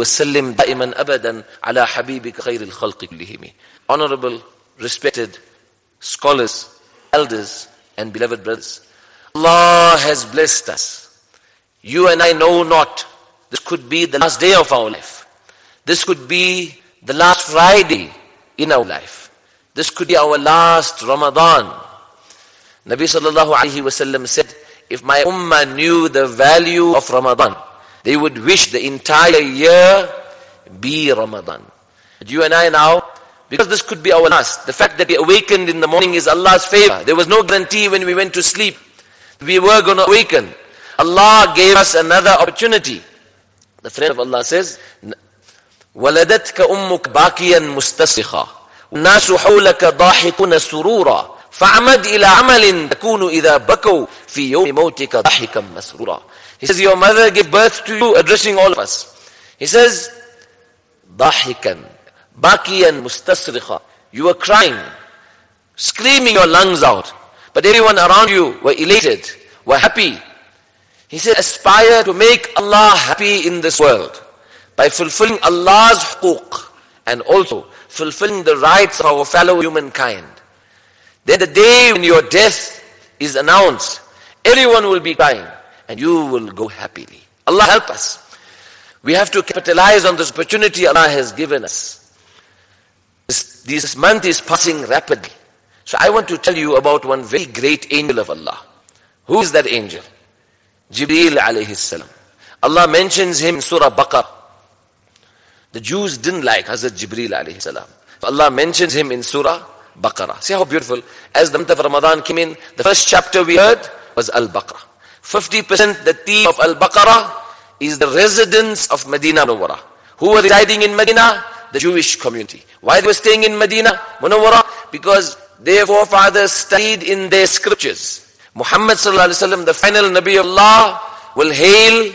وَسَلِّمْ دَائِمًا أَبَدًا عَلَىٰ حَبِيبِكَ خَيْرِ الْخَلْقِ كُلِّهِمِ. Honorable, respected scholars, elders and beloved brothers, Allah has blessed us. You and I know not. This could be the last day of our life. This could be the last Friday in our life. This could be our last Ramadan. Nabi sallallahu alayhi wa sallam said, if my ummah knew the value of Ramadan, they would wish the entire year be Ramadan. But you and I now, because this could be our last, the fact that we awakened in the morning is Allah's favor. There was no guarantee when we went to sleep we were going to awaken. Allah gave us another opportunity. The friend of Allah says, وَلَدَتْكَ أُمُّكَ بَاقِيًا مُسْتَسْخًا وَالنَّاسُ حَوْلَكَ ضَاحِكُونَ سُرُورًا فَعَمَدْ إِلَى عَمَلٍ تَكُونُ إِذَا بَكَوْا فِي يَوْمِ مَوْتِكَ ضَاحِكًا مَسْرُورًا. He says, your mother gave birth to you, addressing all of us. He says, ضَاحِكًا بَاقِيًا مُسْتَسْخًا. You were crying, screaming your lungs out. But everyone around you were elated, were happy. He said, aspire to make Allah happy in this world by fulfilling Allah's huquq and also fulfilling the rights of our fellow humankind. Then the day when your death is announced, everyone will be crying and you will go happily. Allah help us. We have to capitalize on this opportunity Allah has given us. This month is passing rapidly. So I want to tell you about one very great angel of Allah. Who is that angel? Jibreel alayhi salam. Allah mentions him in Surah Baqarah. The Jews didn't like Hazrat Jibreel alayhi salam. So Allah mentions him in Surah Baqarah. See how beautiful. As the month of Ramadan came in, the first chapter we heard was Al-Baqarah. 50% the theme of Al-Baqarah is the residents of Medina-Munawara. Who were residing in Medina? The Jewish community. Why they were staying in Medina-Munawara? Because their forefathers studied in their scriptures. Muhammad sallallahu alaihi wasallam, the final Nabi of Allah, will hail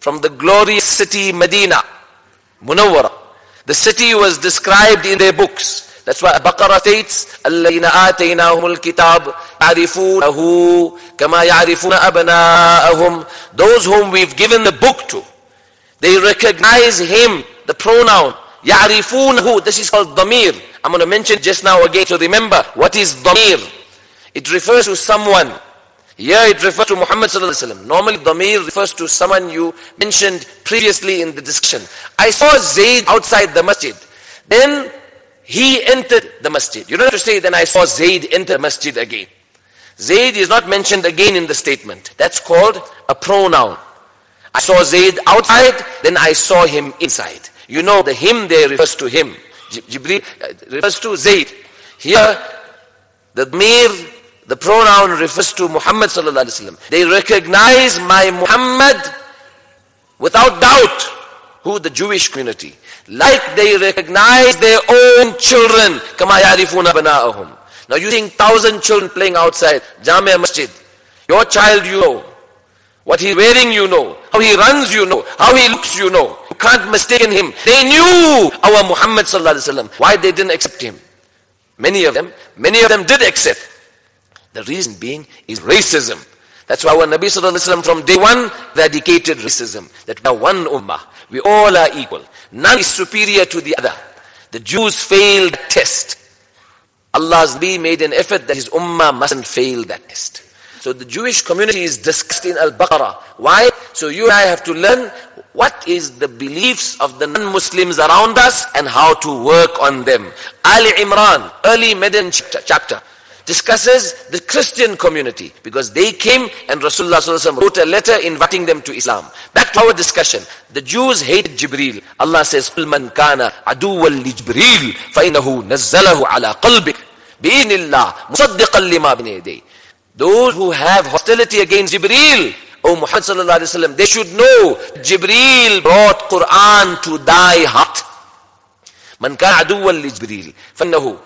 from the glorious city Medina-Munawara. The city was described in their books. That's why Baqarah states, "Alladhina atainahumul kitab ya'rifunahu kama ya'rifuna abna'ahum." Those whom we've given the book to, they recognize him. The pronoun ya'rifunahu. This is called dhamir. I'm going to mention just now again, so remember, what is dhamir? It refers to someone. Here it refers to Muhammad sallallahu alaihi wasallam. Normally dhamir refers to someone you mentioned previously in the discussion. I saw Zaid outside the masjid. Then he entered the masjid. You don't have to say, then I saw Zaid enter the masjid again. Zaid is not mentioned again in the statement. That's called a pronoun. I saw Zaid outside, then I saw him inside. You know the him there refers to him. Jibreel refers to Zayd. Here, the pronoun refers to Muhammad sallallahu alaihi wasallam. They recognize my Muhammad without doubt. Who? The Jewish community. Like they recognize their own children. Kama yarifuna bana'ahum. Now you think 1,000 children playing outside Jamia Masjid. Your child you know. What he's wearing you know. How he runs you know. How he looks you know. You can't mistake him. They knew our Muhammad sallallahu alaihi wasallam. Why they didn't accept him? Many of them did accept. The reason being is racism. That's why our Nabi sallallahu alaihi wasallam from day one eradicated racism. That we are one ummah. We all are equal. None is superior to the other. The Jews failed the test. Allah's Nabi made an effort that his ummah mustn't fail that test. So the Jewish community is discussed in Al-Baqarah. Why? So you and I have to learn what is the beliefs of the non-Muslims around us and how to work on them. Ali Imran, early Medina chapter, discusses the Christian community because they came and Rasulullah ﷺ wrote a letter inviting them to Islam. Back to our discussion. The Jews hated Jibreel. Allah says, قُلْ مَنْ كَانَ عَدُوًا لِجْبْرِيلِ فَإِنَّهُ نَزَّلَهُ عَلَىٰ قَلْبِكَ بِإِذْنِ اللَّهِ مُصَدِّقًا لِمَا بَيْنَ يَدَيْهِ. Those who have hostility against Jibreel, O Muhammad sallallahu alaihi wasallam, they should know Jibreel brought Quran to thy heart. Man kana aduwwan li Jibreel, fannahu.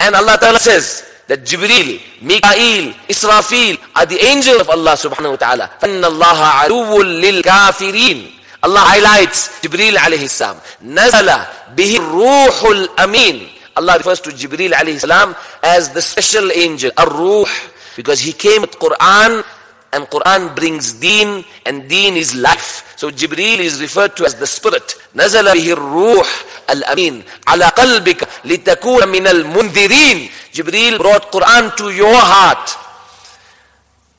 And Allah Ta'ala says that Jibreel, Mikael, Israfil are the angels of Allah subhanahu wa ta'ala. Fannallaha aduwwun lil kafirin. Allah highlights Jibreel alayhi salam. Nazala bihi ruhul amin. Allah refers to Jibreel alayhi salam as the special angel, Ar-Ruh, because he came with Quran And Quran brings deen, and deen is life. So Jibreel is referred to as the spirit. نَزَلَ بِهِ الرُّوحُ الْأَمِينُ عَلَى قَلْبِكَ لِتَكُونَ مِنَ الْمُنذِرِينَ. Jibreel brought Quran to your heart.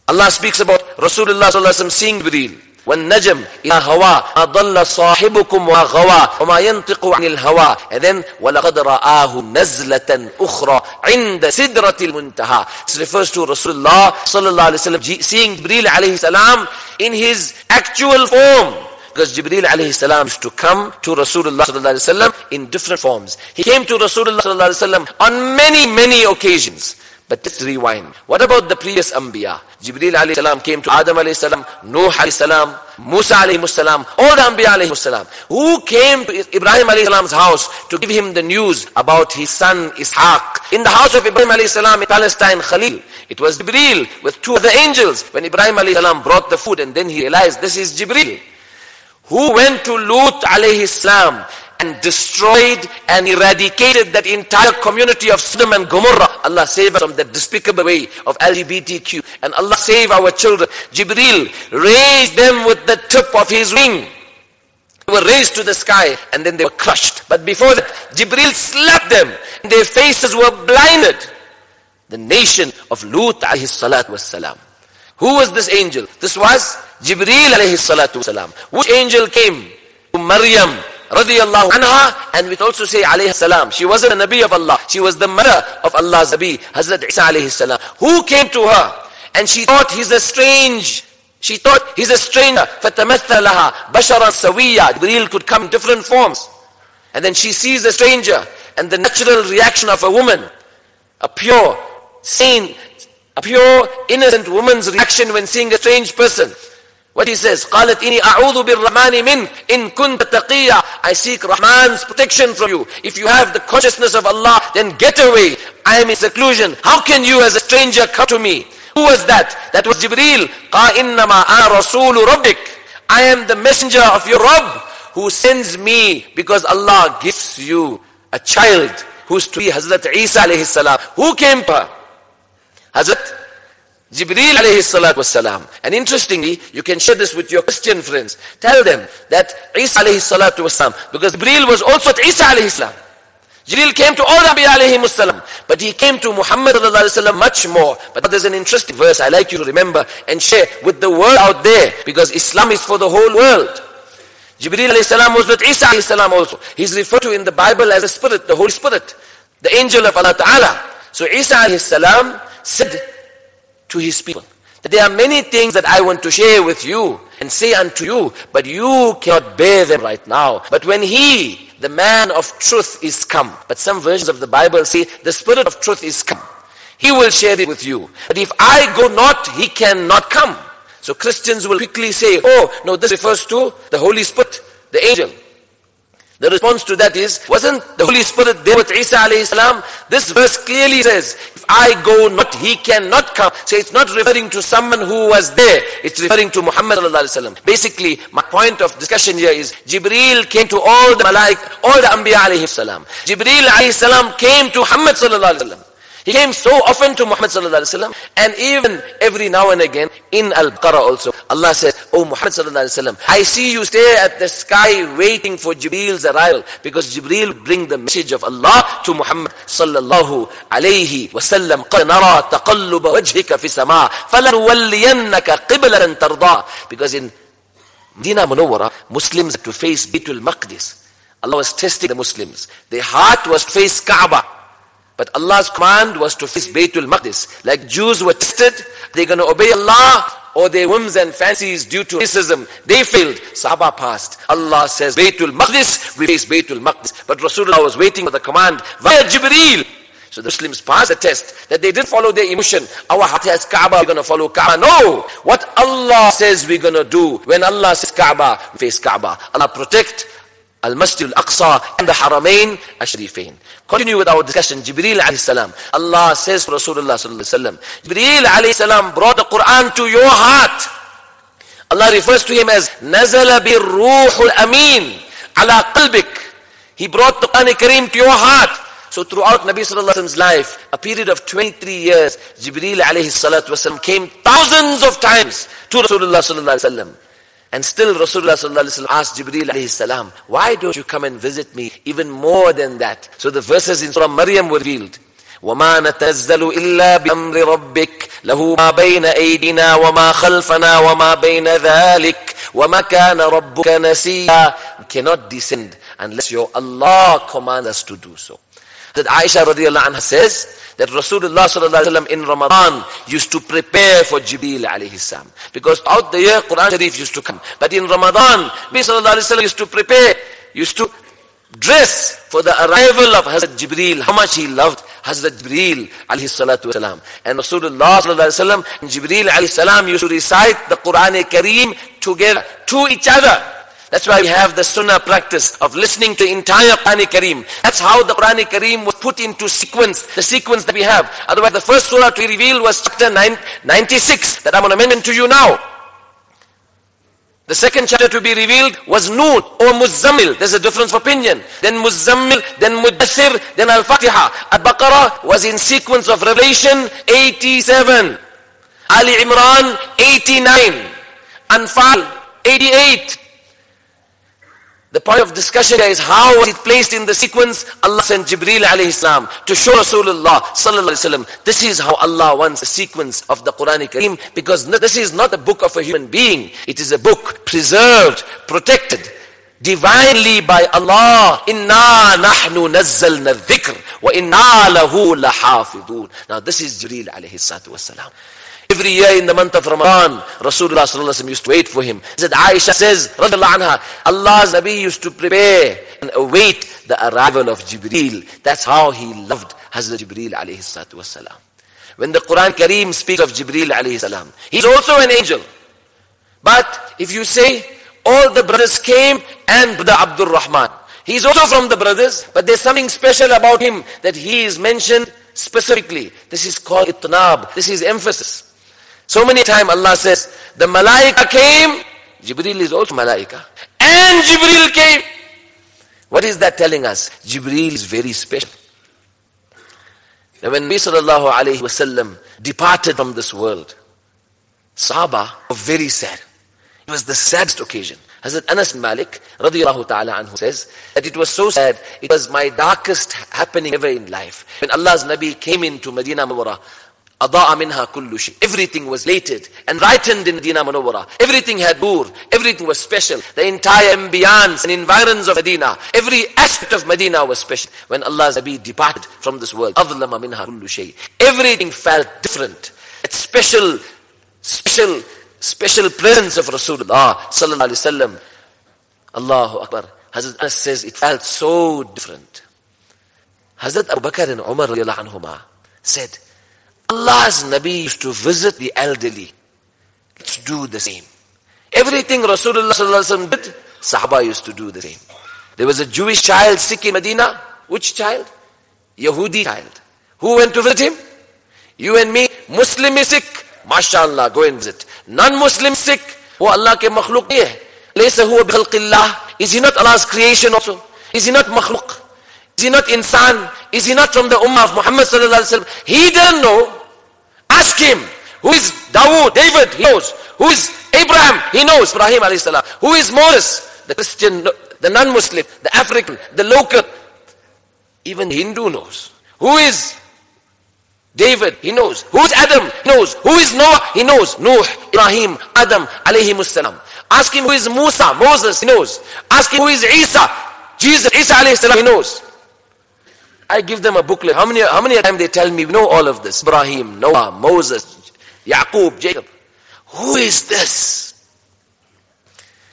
Allah speaks about Rasulullah seeing Jibreel. وَالنَّجْمُ إِذَا هَوَى أَضَلَّ صَاحِبُكُمْ وَغَوَى وَمَا يَنْطِقُ عَنِ الْهَوَى. And then وَلَقَدْ رَآهُ نَزْلَةً أُخْرَى عِنْدَ سِدْرَةِ الْمُنْتَهَى. This refers to Rasulullah sallallahu alaihi wasallam seeing Jibreel alayhi salam in his actual form. Because Jibreel alayhi salam used to come to Rasulullah sallallahu alaihi wasallam in different forms. He came to Rasulullah sallallahu alaihi wasallam on many occasions. But let's rewind. What about the previous Anbiya? Jibreel alayhi salam came to Adam alayhi salam, Nooh alayhi salam, Musa alayhi salam, all the Anbiya alayhi salam. Who came to Ibrahim alayhi salam's house to give him the news about his son Ishaq? In the house of Ibrahim alayhi salam in Palestine, Khalil, it was Jibreel with two other angels. When Ibrahim alayhi salam brought the food, and then he realized this is Jibreel. Who went to Lut alayhi salam and destroyed and eradicated that entire community of Sodom and Gomorrah. Allah save us from the despicable way of LGBTQ. And Allah save our children. Jibreel raised them with the tip of his wing. They were raised to the sky and then they were crushed. But before that, Jibreel slapped them. And their faces were blinded. The nation of Lut alayhi salatu was salam. Who was this angel? This was Jibreel alayhi salatu was salam. Which angel came? To Maryam radiyallahu anha, and we also say alayhi salam. She wasn't a Nabi of Allah. She was the mother of Allah's Nabi, Hazrat Isa alayhi salam. Who came to her? And she thought he's a strange. She thought he's a stranger. فَتَمَثَّلَ لَهَا بَشَرًا سَوِيًّا. Jibreel could come in different forms. And then she sees a stranger. And the natural reaction of a woman, a pure, sane, a pure, innocent woman's reaction when seeing a strange person. What he says, قالت إني أعوذ بالرحمن منك إن كنت تقيا. I seek Rahman's protection from you. If you have the consciousness of Allah, then get away. I am in seclusion. How can you as a stranger come to me? Who was that? That was Jibreel. قال إنما أنا رسول ربك. I am the messenger of your Rabb who sends me because Allah gives you a child who's to be Hazrat Isa alayhi salam. Who came to her? Hazrat Jibreel alayhi salatu was salam. And interestingly, you can share this with your Christian friends. Tell them that Isa alayhi salatu was salam. Because Jibreel was also at Isa alayhi salam. Jibreel came to all Nabi alayhi salam. But he came to Muhammad alayhi salam much more. But there's an interesting verse I like you to remember and share with the world out there. Because Islam is for the whole world. Jibreel alayhi salam was with Isa alayhi salam also. He's referred to in the Bible as the Spirit, the Holy Spirit. The angel of Allah Ta'ala. So Isa alayhi salam said to his people, there are many things that I want to share with you and say unto you, but you cannot bear them right now. But when he, the man of truth, is come, but some versions of the Bible say the Spirit of truth is come, he will share it with you. But if I go not, he cannot come. So Christians will quickly say, oh no, this refers to the Holy Spirit, the angel. The response to that is, wasn't the Holy Spirit there with Isa alayhi salam? This verse clearly says, if I go not, he cannot come. So it's not referring to someone who was there. It's referring to Muhammad sallallahu alayhi wasallam. Basically, my point of discussion here is, Jibreel came to all the malaik, all the Anbiya alayhi salam. Jibreel alayhi salam came to Muhammad sallallahu alayhi wasallam. He came so often to Muhammad sallallahu alaihi wasallam, and even every now and again in Al Baqarah also, Allah says, "Oh Muhammad sallallahu alaihi wasallam, I see you stare at the sky waiting for Jibreel's arrival, because Jibreel bring the message of Allah to Muhammad sallallahu alaihi wasallam. قَدْ نَرَى تَقَلُّبَ وَجْهِكَ فِي السَّمَاءِ فَلَنُوَلِّيَنَّكَ قِبْلَةً تَرْضَاهَا." Because in Medina-Munawara, Muslims had to face Baytul Maqdis. Allah was testing the Muslims. Their heart was to face Kaaba. But Allah's command was to face Baytul Maqdis. Like Jews were tested, they're going to obey Allah, or their whims and fancies due to racism, they failed. Sahaba passed. Allah says, Baytul Maqdis, we face Baytul Maqdis. But Rasulullah was waiting for the command via Jibreel. So the Muslims passed the test, that they didn't follow their emotion. Our heart has Kaaba, we're going to follow Kaaba. No! What Allah says we're going to do, when Allah says Kaaba, we face Kaaba. Allah protect Al Masjidul Aqsa and the Haramain Ashrifain. Continue with our discussion. Jibreel alayhi salam. Allah says to Rasulullah sallallahu alayhi wasallam, Jibreel alayhi salam brought the Quran to your heart. Allah refers to him as Nazala bir Ruhul Amin ala qalbik. He brought the Quran Kareem to your heart. So throughout Nabi Sallallahu Alaihi Wasallam's life, a period of 23 years, Jibreel alayhi salatu wasallam came thousands of times to Rasulullah Sallallahu Alaihi Wasallam. And still Rasulullah Sallallahu Alaihi Wasallam asked Jibreel alayhi salam, why don't you come and visit me even more than that? So the verses in Surah Maryam were revealed. وَمَا نَتَزَّلُ إِلَّا بِأَمْرِ رَبِّكَ لَهُ مَا بَيْنَ أَيْدِينَا وَمَا خَلْفَنَا وَمَا بَيْنَ ذَلِكَ وَمَا كَانَ رَبُّكَ نَسِيًّا. We cannot descend unless your Allah commands us to do so. That Aisha radiallahu anha says that Rasulullah sallallahu alayhi wa sallam in Ramadan used to prepare for Jibreel alayhi salam. Because throughout the year Quran Sharif used to come. But in Ramadan, Nabi sallallahu alayhi wa sallam used to prepare, used to dress for the arrival of Hazrat Jibreel. How much he loved Hazrat Jibreel alayhi salatu wasalam. And Rasulullah sallallahu alayhi wa sallam and Jibreel alayhi salam used to recite the Quran Kareem together to each other. That's why we have the Sunnah practice of listening to entire Quran Kareem. That's how the Quran Kareem was put into sequence, the sequence that we have. Otherwise, the first surah to reveal was chapter 96 that I'm going to mention to you now. The second chapter to be revealed was Nooh or Muzzamil. There's a difference of opinion. Then Muzzamil, then Muddathir, then Al-Fatiha. Al-Baqarah was in sequence of Revelation 87. Ali Imran 89. Anfal 88. The point of discussion here is how was it placed in the sequence. Allah sent Jibreel alayhi salam to show Rasulullah sallallahu alayhi wasallam. This is how Allah wants the sequence of the Quran Kareem, because this is not a book of a human being. It is a book preserved, protected divinely by Allah. Inna nahnu nazzalna dhikr wa inna lahu lahafidun. Now this is Jibreel alayhi salatu wasalam. Every year in the month of Ramadan, Rasulullah sallallahu alaihi wasallam used to wait for him. Said Aisha says, radhiallahu anha, Allah's Nabi used to prepare and await the arrival of Jibreel. That's how he loved Hazrat Jibreel alayhi salatu wasalam. When the Quran Kareem speaks of Jibreel alayhi salam, he's also an angel. But if you say, all the brothers came and Brother Abdul Rahman, he's also from the brothers, but there's something special about him that he is mentioned specifically. This is called itnab. This is emphasis. So many times Allah says, the malaika came, Jibreel is also malaika, and Jibreel came. What is that telling us? Jibreel is very special. Now when Nabi sallallahu alayhi wasallam departed from this world, Sahaba were very sad. It was the saddest occasion. Hazrat Anas Malik radiyallahu ta'ala anhu says that it was so sad, it was my darkest happening ever in life. When Allah's Nabi came into Medina-Munawara, Adaa minha kullu shay. Everything was lighted and brightened in Medina-Munawara. Everything had nur. Everything was special. The entire ambiance and environs of Medina, every aspect of Medina was special. When Allah's Nabi departed from this world, adlama minha kullu shay. Everything felt different. That special presence of Rasulullah sallallahu alaihi wasallam. Allahu Akbar. Hazrat Anas says it felt so different. Hazrat Abu Bakr and Umar radiyallahu anhuma said, Allah's Nabi used to visit the elderly. Let's do the same. Everything Rasulullah sallallahu alaihi wasallam did, Sahaba used to do the same. There was a Jewish child sick in Medina. Which child? Yahudi child. Who went to visit him? You and me. Muslim is sick. MashaAllah, go and visit. Non-Muslim sick. Who Allah ke makhluk nahi hai. Laysa huwa bi khalqillah. Is he not Allah's creation also? Is he not makhluk? Is he not insan? Is he not from the ummah of Muhammad sallallahu alaihi wasallam? He didn't know. Ask him, who is Dawood, David? He knows. Who is Abraham? He knows. Ibrahim alayhi salam. Who is Moses? The Christian, the non-Muslim, the African, the local. Even Hindu knows. Who is David? He knows. Who is Adam? He knows. Who is Noah? He knows. Nooh, Ibrahim, Adam alayhimus salam. Ask him who is Musa, Moses. He knows. Ask him who is Isa, Jesus, Isa alayhi salam. He knows. I give them a booklet. How many times they tell me, we know all of this. Ibrahim, Noah, Moses, Yaqub, Jacob. Who is this?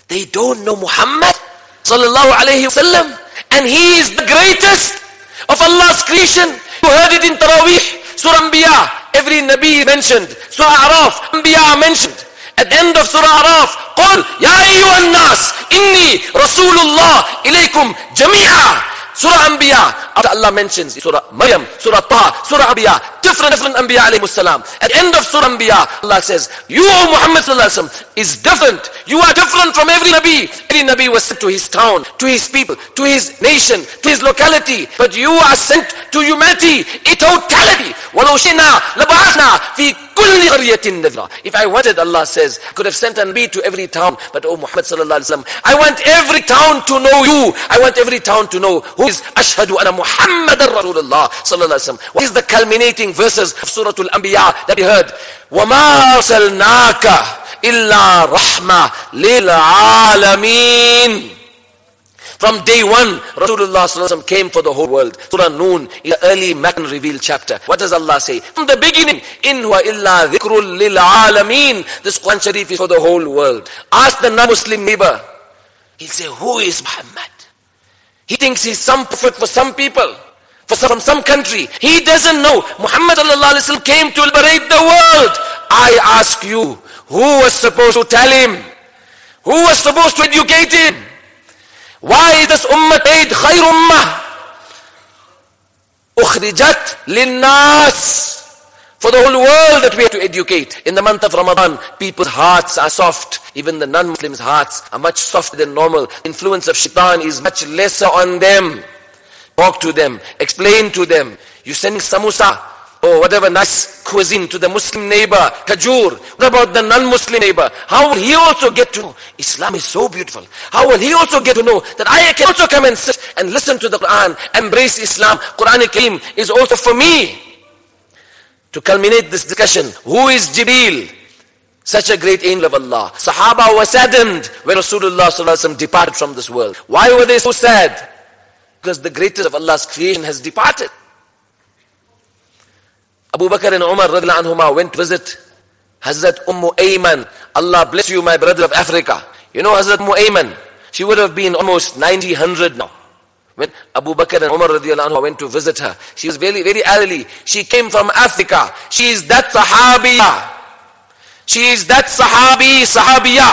They don't know Muhammad sallallahu alayhi wasallam, and he is the greatest of Allah's creation. You heard it in Taraweeh, Surah Anbiya. Every Nabi mentioned. Surah Araf, Anbiya mentioned. At the end of Surah Araf, قُلْ يَا أَيُّهَا النَّاسِ إِنِّي رَسُولُ اللَّهِ إِلَيْكُمْ جَمِيعًا. Surah Anbiya, after Allah mentions Surah Maryam, Surah Taha, Surah Anbiya, different Anbiya alayhi salam. At the end of Surah Anbiya, Allah says, you O Muhammad sallallahu alayhi wa sallam is different. You are different from every Nabi. Every Nabi was sent to his town, to his people, to his nation, to his locality. But you are sent to humanity in totality. وَلَوْ شِئْنَا لَبَعَثْنَا فِي كُلِّ قَرْيَةٍ نَذِيرًا. If I wanted, Allah says, I could have sent a Nabi to every town. But O Muhammad sallallahu alayhi wa sallam, I want every town to know you. I want every town to know who is Ashhadu Anna Muhammad Rasulullah sallallahu alayhi wa sallam. What is the culminating verses of Surah Al-Anbiya that we heard? وَمَا أَرْسَلْنَاكَ إِلَّا رَحْمَةً لِلْعَالَمِينَ. From day one, Rasulullah sallallahu alayhi wa sallam came for the whole world. Surah Noon is the early Meccan revealed chapter. What does Allah say? From the beginning, in huwa illa dhikrul lil alameen. This Quran Sharif is for the whole world. Ask the non-Muslim neighbor. He'll say, who is Muhammad? He thinks he's some prophet for some people, from some country. He doesn't know. Muhammad sallallahu alayhi wa sallam came to liberate the world. I ask you, who was supposed to tell him? Who was supposed to educate him? Why is this ummah made khayr ummah? Ukhrijat linnas. For the whole world that we have to educate. In the month of Ramadan, people's hearts are soft. Even the non-Muslims' hearts are much softer than normal. Influence of shaitan is much lesser on them. Talk to them. Explain to them. You send samosa or whatever nice cuisine to the Muslim neighbor. Kajur. What about the non-Muslim neighbor? How will he also get to know? Islam is so beautiful. How will he also get to know that I can also come and sit and listen to the Quran, embrace Islam? Quran-i-Kareem is also for me. To culminate this discussion, who is Jibreel? Such a great angel of Allah. Sahaba were saddened when Rasulullah sallallahu alaihi wasallam departed from this world. Why were they so sad? Because the greatest of Allah's creation has departed. Abu Bakr and Umar radhiallahu anhuma went to visit Hazrat Ayman. Allah bless you, my brother of Africa. You know Hazrat Ayman, she would have been almost 90-100 now. When Abu Bakr and Umar radiyallahu anhu went to visit her, she was very, very elderly. She came from Africa. She is that Sahabiya. She is that Sahabiya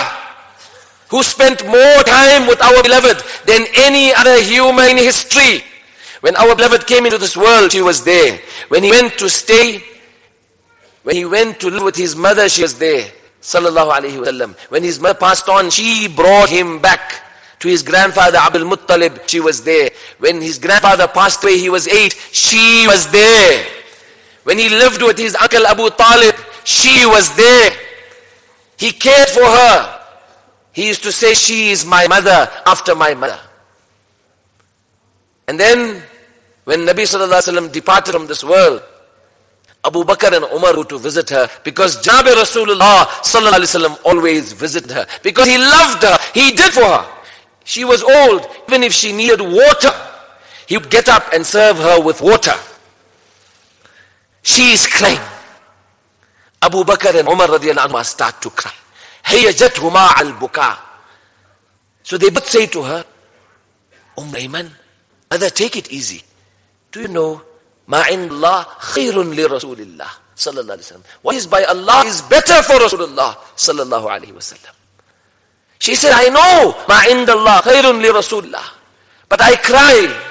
who spent more time with our beloved than any other human in history. When our beloved came into this world, she was there. When he went to stay, when he went to live with his mother, she was there. Sallallahu alayhi wa sallam. When his mother passed on, she brought him back. To his grandfather Abdul Muttalib, she was there. When his grandfather passed away, he was 8, she was there. When he lived with his uncle Abu Talib, she was there. He cared for her. He used to say, she is my mother after my mother. And then, when Nabi Sallallahu Alaihi Wasallam departed from this world, Abu Bakr and Umar went to visit her because Janabi Rasulullah Sallallahu Alaihi Wasallam always visited her. Because he loved her, he did for her. She was old. Even if she needed water, he would get up and serve her with water. She is crying. Abu Bakr and Umar radiyallahu anhu start to cry. Hayyajathuma al-buka. So they both say to her, Ayman, mother, take it easy. Do you know, ma indallah khairun li Rasulillah sallallahu alayhi wa sallam. What is by Allah is better for Rasulullah sallallahu alayhi wa sallam. She said, I know, ma indallah khairun li Rasulullah. But I cry,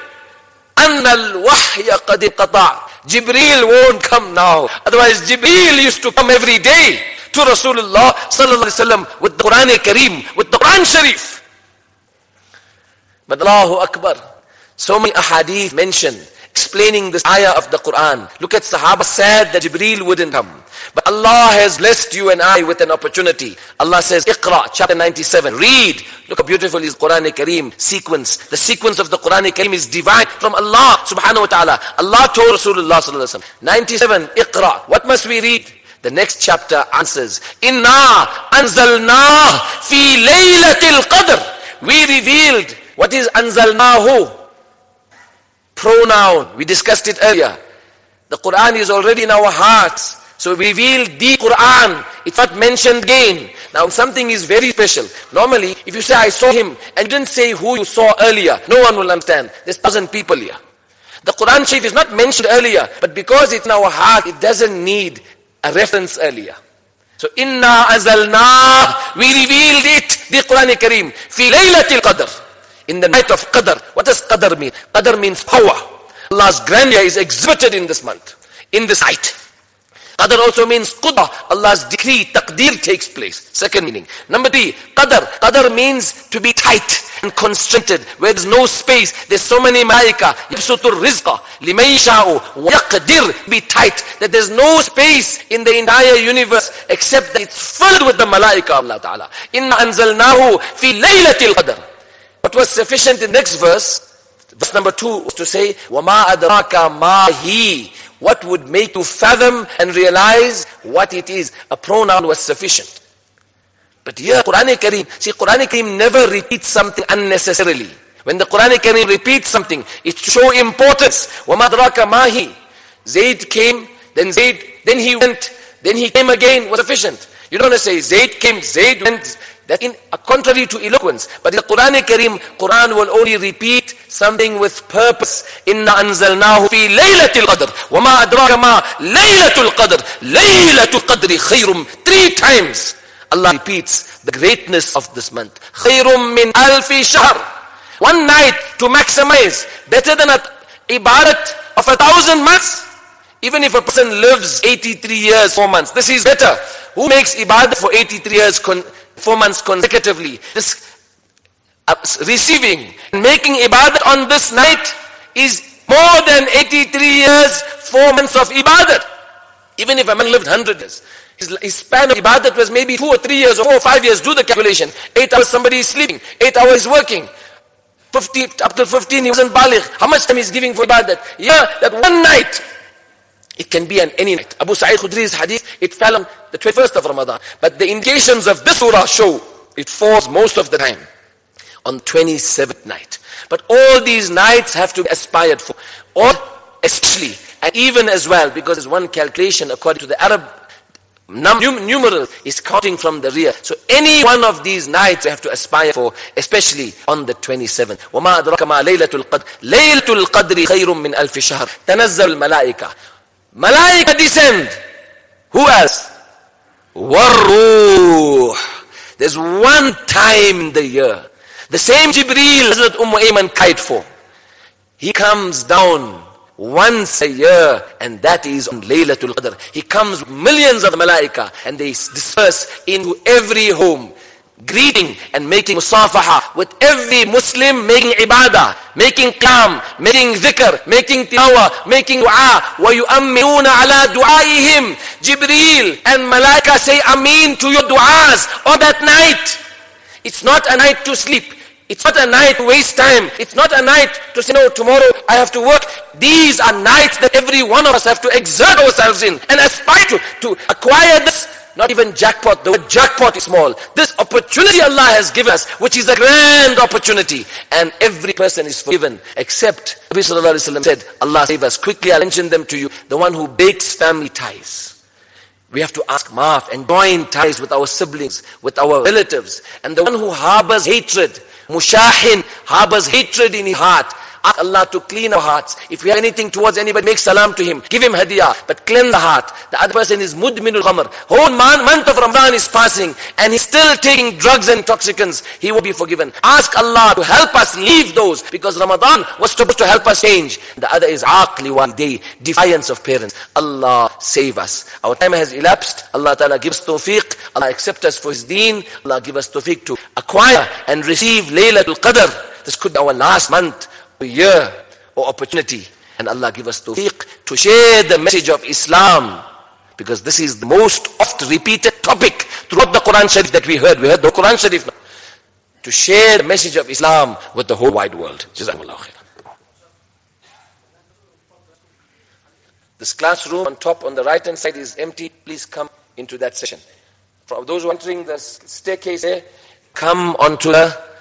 anna al-wahya qad qata'. Jibreel won't come now. Otherwise, Jibreel used to come every day to Rasulullah sallallahu alayhi wa sallam with the Quran-i-Kareem, with the Quran Sharif. But Allahu Akbar, so many ahadith mentioned explaining this ayah of the Quran. Look at Sahaba said that Jibreel wouldn't come. But Allah has blessed you and I with an opportunity. Allah says, Iqra, chapter 97. Read. Look how beautiful is Quran-i-Kareem sequence. The sequence of the Quran-i-Kareem is divine from Allah subhanahu wa ta'ala. Allah told Rasulullah sallallahu alayhi wa sallam, 97, Iqra. What must we read? The next chapter answers, Inna anzalna fi laylatil qadr. We revealed. What is anzalnahu? Pronoun. We discussed it earlier. The Quran is already in our hearts. So we reveal the Quran. It's not mentioned again. Now something is very special. Normally, if you say, I saw him, and didn't say who you saw earlier, no one will understand. There's 1,000 people here. The Quran Sharif is not mentioned earlier, but because it's in our heart, it doesn't need a reference earlier. So, Inna azalna, we revealed it, the Quran-i-Kareem, fi laylatil qadr, in the night of Qadr. What does Qadr mean? Qadr means power. Allah's grandeur is exhibited in this month. in this night. Qadr also means Qudra, Allah's decree, taqdeer takes place. Second meaning. Number three, Qadr. Qadr means to be tight and constricted, where there's no space. There's so many malaika. Yabsutur rizqa liman yasha'u wa yaqdir. Be tight, that there's no space in the entire universe except that it's filled with the malaika of Allah Ta'ala. Inna anzalnahu fi laylatil qadr. What was sufficient in the next verse number 2, was to say, وَمَا أَدْرَاكَ مَا هِي. What would make you fathom and realize what it is? A pronoun was sufficient. But here, Quran-i-Kareem never repeats something unnecessarily. When the Quran-i-Kareem repeats something, it shows importance. وَمَا أَدْرَاكَ مَا هِي. Zayd came, then Zayd, then he went, then he came again, was sufficient. You don't want to say Zayd came, Zayd went. That in contrary to eloquence. But in the Quran-i-Kareem, Quran will only repeat something with purpose. Inna anzalnahu fi laylatil qadr. Wa ma adraka ma laylatul qadr. Laylatul qadri khayrum. 3 times Allah repeats the greatness of this month. Khayrum min alfi shahr. 1 night to maximize. Better than an ibarat of 1,000 months. Even if a person lives 83 years, 4 months. This is better. Who makes ibadah for 83 years 4 months consecutively, this receiving and making ibadat on this night is more than 83 years, 4 months of ibadat. Even if a man lived 100 years, his span of ibadat was maybe 2 or 3 years or 4 or 5 years. Do the calculation. 8 hours somebody is sleeping, 8 hours is working. 50, up to 15 he wasn't baligh. How much time he's giving for ibadat? Yeah, that 1 night. It can be on any night. Abu Sa'id Khudri's hadith, it fell on the 21st of Ramadan. But the indications of this surah show it falls most of the time on 27th night. But all these nights have to be aspired for. All, especially, and even as well, because there's one calculation according to the Arab numeral is counting from the rear. So any one of these nights you have to aspire for, especially on the 27th. وَمَا أَدْرَاكَ مَا لَيْلَةُ الْقَدْرِ. لَيْلَةُ الْقَدْرِ خَيْرٌ مِّنْ أَلْفِ شَهْرٍ. تَنَزَّلُ الْمَلَائِكَةُ. Malaika descend. Who else? Warruh. There's 1 time in the year. The same Jibreel Hazrat Ayman kite for. He comes down 1 a year, and that is on Laylatul Qadr. He comes millions of Malaika, and they disperse into every home, greeting and making musafaha with every Muslim, making ibadah, making qiyam, making dhikr, making tilawah, making dua. Wa yu'minuna ala du'aihim. Jibreel and Malaika say ameen to your du'as on that night. It's not a night to sleep. It's not a night to waste time. It's not a night to say, no, tomorrow I have to work. These are nights that every one of us have to exert ourselves in and aspire to acquire this. Not even jackpot. The word jackpot is small. This opportunity Allah has given us, which is a grand opportunity. And every person is forgiven, except Nabi Sallallahu Alaihi Wasallam said, Allah save us. Quickly, I'll mention them to you. The one who breaks family ties. We have to ask maaf and join ties with our siblings, with our relatives. And the one who harbors hatred, mushahin, harbors hatred in his heart. Ask Allah to clean our hearts. If we have anything towards anybody, make salam to him. Give him hadiyah. But cleanse the heart. The other person is mudminul khamr. Whole month of Ramadan is passing and he's still taking drugs and intoxicants. He will be forgiven. Ask Allah to help us leave those, because Ramadan was supposed to help us change. The other is aqli waliday, defiance of parents. Allah save us. Our time has elapsed. Allah Ta'ala gives tawfiq. Allah accept us for His deen. Allah give us tawfiq to acquire and receive Laylatul Qadr. This could be our last month, year or opportunity, and Allah give us tawfiq to share the message of Islam, because this is the most oft repeated topic throughout the Quran Sharif that we heard. We heard the Quran Sharif now. To share the message of Islam with the whole wide world. Jazakumullah khairan. This classroom on top on the right hand side is empty. Please come into that session. For those who are entering the staircase there, come onto the